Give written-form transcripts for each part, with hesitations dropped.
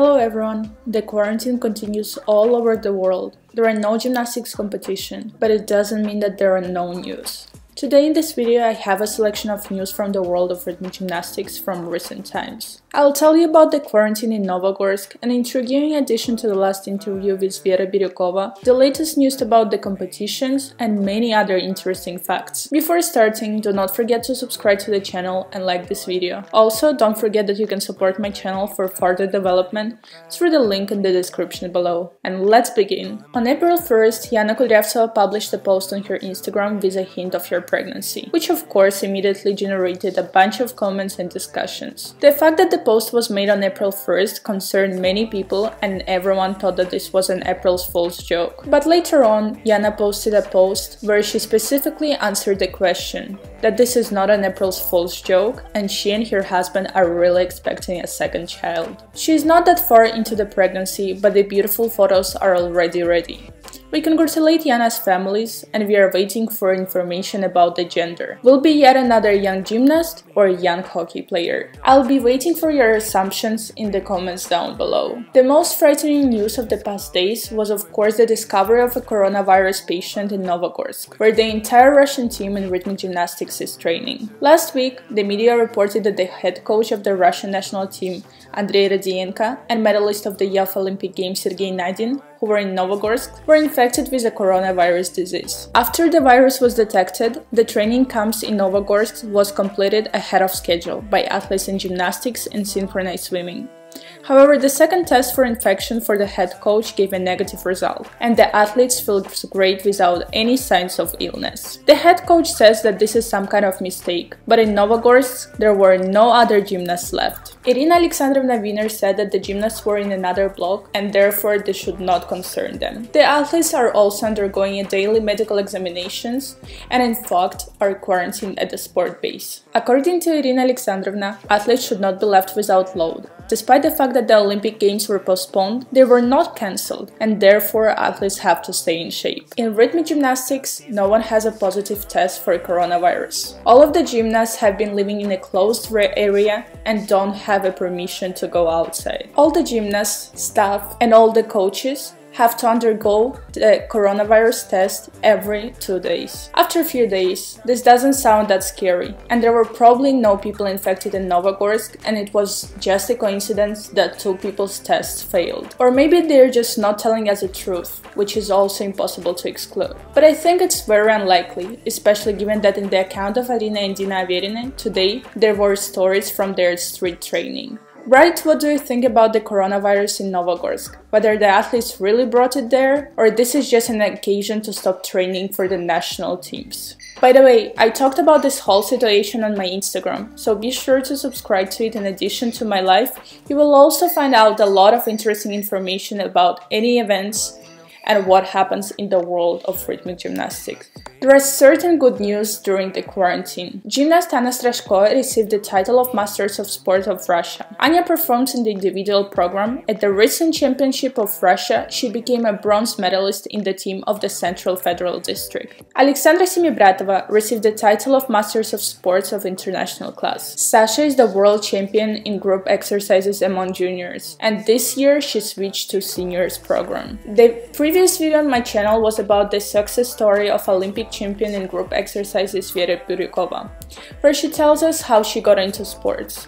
Hello everyone! The quarantine continues all over the world. There are no gymnastics competition, but it doesn't mean that there are no news. Today in this video I have a selection of news from the world of rhythmic gymnastics from recent times. I'll tell you about the quarantine in Novogorsk, an intriguing addition to the last interview with Vera Biryukova, the latest news about the competitions, and many other interesting facts. Before starting, do not forget to subscribe to the channel and like this video. Also, don't forget that you can support my channel for further development through the link in the description below. And let's begin! On April 1st, Yana Kudryavtseva published a post on her Instagram with a hint of her pregnancy, which of course immediately generated a bunch of comments and discussions. The fact that the post was made on April 1st concerned many people, and everyone thought that this was an April Fool's joke. But later on, Yana posted a post where she specifically answered the question that this is not an April Fool's joke and she and her husband are really expecting a second child. She is not that far into the pregnancy, but the beautiful photos are already ready. We congratulate Yana's families, and we are waiting for information about the gender. Will be yet another young gymnast or young hockey player? I'll be waiting for your assumptions in the comments down below. The most frightening news of the past days was of course the discovery of a coronavirus patient in Novogorsk, where the entire Russian team in rhythmic gymnastics is training. Last week, the media reported that the head coach of the Russian national team, Andrey Rodionenko, and medalist of the Youth Olympic Games Sergey Nadyin, who were in Novogorsk, were infected with a coronavirus disease. After the virus was detected, the training camps in Novogorsk was completed ahead of schedule by athletes in gymnastics and synchronized swimming. However, the second test for infection for the head coach gave a negative result, and the athletes felt great without any signs of illness. The head coach says that this is some kind of mistake, but in Novogorsk there were no other gymnasts left. Irina Alexandrovna Viner said that the gymnasts were in another block and therefore this should not concern them. The athletes are also undergoing a daily medical examinations and in fact are quarantined at the sport base. According to Irina Alexandrovna, athletes should not be left without load. Despite the fact that the Olympic Games were postponed, they were not cancelled, and therefore athletes have to stay in shape. In rhythmic gymnastics, no one has a positive test for coronavirus. All of the gymnasts have been living in a closed area and don't have a permission to go outside. All the gymnasts, staff, and all the coaches have to undergo the coronavirus test every 2 days. After a few days, this doesn't sound that scary, and there were probably no people infected in Novogorsk, and it was just a coincidence that two people's tests failed. Or maybe they're just not telling us the truth, which is also impossible to exclude. But I think it's very unlikely, especially given that in the account of Arina and Dina Averina today, there were stories from their street training. Right, what do you think about the coronavirus in Novogorsk? Whether the athletes really brought it there, or this is just an occasion to stop training for the national teams? By the way, I talked about this whole situation on my Instagram, so be sure to subscribe to it. In addition to my life, you will also find out a lot of interesting information about any events and what happens in the world of rhythmic gymnastics. There are certain good news during the quarantine. Gymnast Anna Strashko received the title of Masters of Sport of Russia. Anya performs in the individual program. At the recent Championship of Russia, she became a bronze medalist in the team of the Central Federal District. Alexandra Simibratova received the title of Masters of Sports of International Class. Sasha is the world champion in group exercises among juniors, and this year she switched to seniors program. The previous video on my channel was about the success story of Olympic champion in group exercises Vera Biryukova, where she tells us how she got into sports,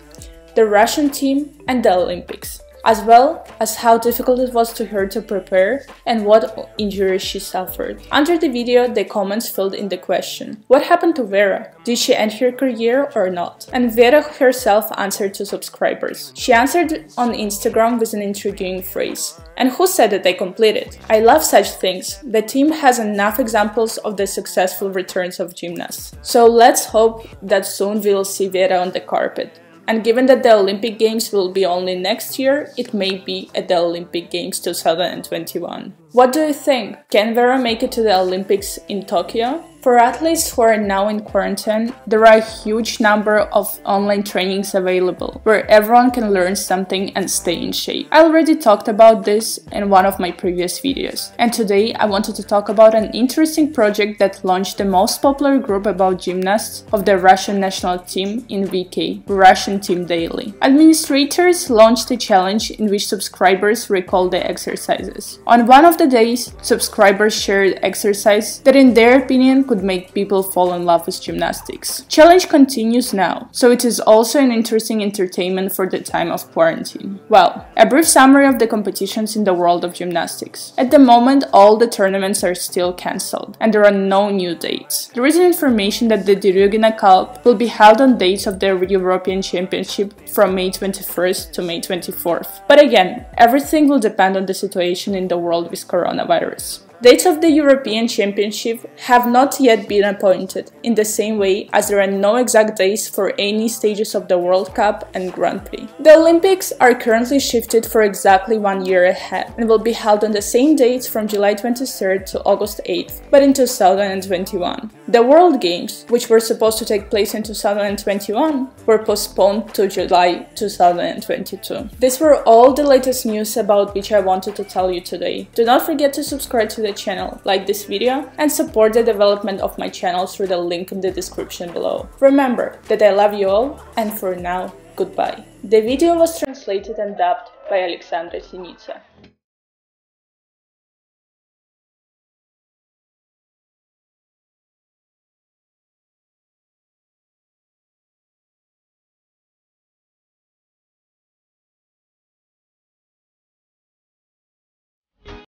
the Russian team and the Olympics, as well as how difficult it was to her to prepare and what injuries she suffered. Under the video, the comments filled in the question, what happened to Vera? Did she end her career or not? And Vera herself answered to subscribers. She answered on Instagram with an intriguing phrase, and who said that they completed? I love such things. The team has enough examples of the successful returns of gymnasts. So let's hope that soon we'll see Vera on the carpet. And given that the Olympic Games will be only next year, it may be at the Olympic Games 2021. What do you think? Can Vera make it to the Olympics in Tokyo? For athletes who are now in quarantine, there are a huge number of online trainings available, where everyone can learn something and stay in shape. I already talked about this in one of my previous videos, and today I wanted to talk about an interesting project that launched the most popular group about gymnasts of the Russian national team in VK, Russian Team Daily. Administrators launched a challenge in which subscribers recall the exercises. On one of the days, subscribers shared exercises that in their opinion could make people fall in love with gymnastics. Challenge continues now, so it is also an interesting entertainment for the time of quarantine. Well, a brief summary of the competitions in the world of gymnastics. At the moment, all the tournaments are still cancelled, and there are no new dates. There is information that the Dirugina Cup will be held on dates of the European Championship from May 21st to May 24th. But again, everything will depend on the situation in the world with coronavirus. Dates of the European Championship have not yet been appointed, in the same way as there are no exact dates for any stages of the World Cup and Grand Prix. The Olympics are currently shifted for exactly 1 year ahead and will be held on the same dates from July 23rd to August 8th, but in 2021. The World Games, which were supposed to take place in 2021, were postponed to July 2022. These were all the latest news about which I wanted to tell you today. Do not forget to subscribe to the channel, like this video, and support the development of my channel through the link in the description below. Remember that I love you all, and for now, goodbye. The video was translated and dubbed by Alexandra Simibratova.